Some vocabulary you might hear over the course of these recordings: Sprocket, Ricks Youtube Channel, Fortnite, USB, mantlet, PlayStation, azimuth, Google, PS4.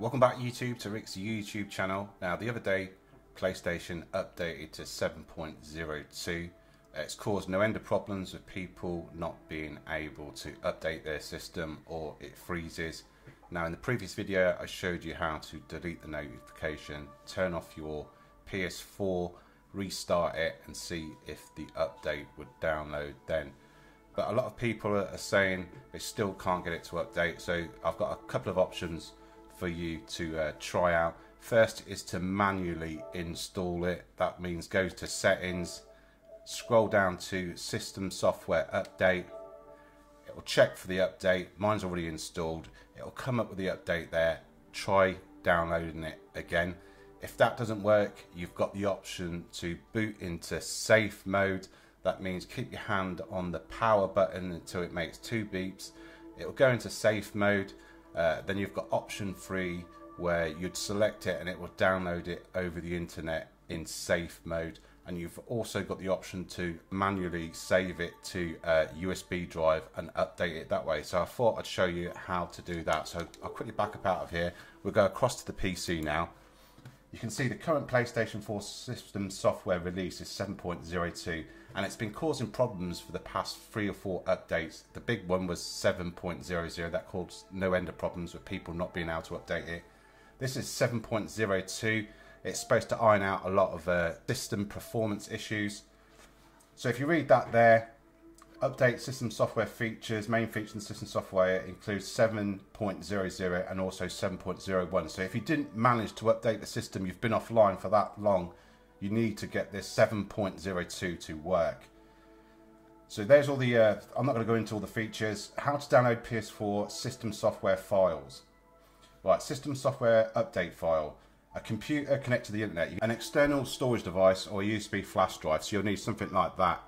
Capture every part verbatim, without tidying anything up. Welcome back YouTube to Rick's YouTube channel. Now the other day PlayStation updated to seven point oh two. It's caused no end of problems with people not being able to update their system or it freezes. Now in the previous video I showed you how to delete the notification, turn off your P S four, restart it and see if the update would download then. But a lot of people are saying they still can't get it to update, so I've got a couple of options for you to uh, try out. First is to manually install it. That means go to settings, scroll down to system software update. It will check for the update. Mine's already installed. It will come up with the update there. Try downloading it again. If that doesn't work, you've got the option to boot into safe mode. That means keep your hand on the power button until it makes two beeps. It will go into safe mode. Uh, then you've got option three where you'd select it and it will download it over the internet in safe mode. And you've also got the option to manually save it to a U S B drive and update it that way. So I thought I'd show you how to do that. So I'll quickly back up out of here. We'll go across to the P C now. You can see the current PlayStation four system software release is seven point oh two and it's been causing problems for the past three or four updates. The big one was seven point oh oh, that caused no end of problems with people not being able to update it. This is seven point oh two, it's supposed to iron out a lot of uh, system performance issues. So if you read that there, update system software features, main features in system software includes seven point oh oh and also seven point oh one. So if you didn't manage to update the system, you've been offline for that long, you need to get this seven point oh two to work. So there's all the, uh, I'm not going to go into all the features. How to download P S four system software files. Right, system software update file. A computer connected to the internet, an external storage device or a U S B flash drive. So you'll need something like that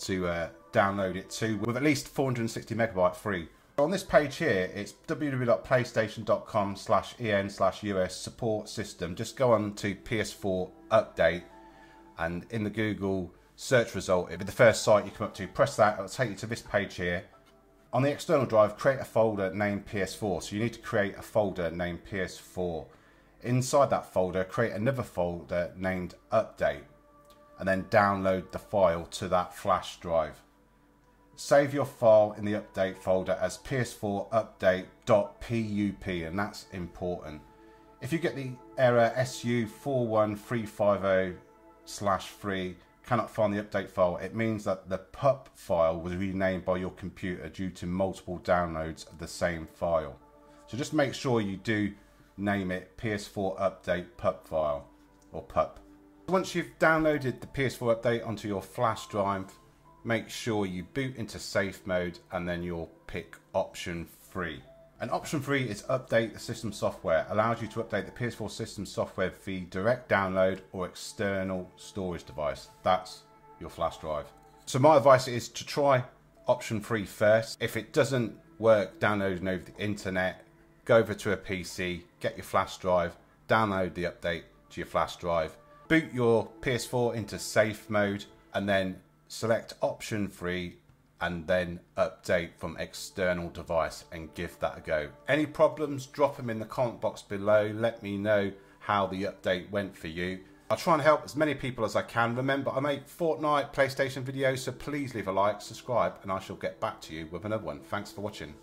to uh, download it to, with at least four hundred sixty megabyte free. On this page here, it's w w w dot playstation dot com slash en slash us support system. Just go on to P S four update and in the Google search result, it'll be the first site you come up to. Press that, it'll take you to this page here. On the external drive, create a folder named P S four. So you need to create a folder named P S four. Inside that folder, create another folder named update, and then download the file to that flash drive. Save your file in the update folder as P S four update.pup, and that's important. If you get the error S U four one three five zero slash three, cannot find the update file, it means that the pup file was renamed by your computer due to multiple downloads of the same file. So just make sure you do name it P S four update pup file, or pup. Once you've downloaded the P S four update onto your flash drive, make sure you boot into safe mode and then you'll pick option three. And option three is update the system software. Allows you to update the P S four system software via direct download or external storage device. That's your flash drive. So my advice is to try option three first. If it doesn't work downloading over the internet, go over to a P C, get your flash drive, download the update to your flash drive, boot your P S four into safe mode and then select option three and then update from external device and give that a go. Any problems, drop them in the comment box below. Let me know how the update went for you. I'll try and help as many people as I can. Remember, I make Fortnite PlayStation videos, so please leave a like, subscribe, and I shall get back to you with another one. Thanks for watching.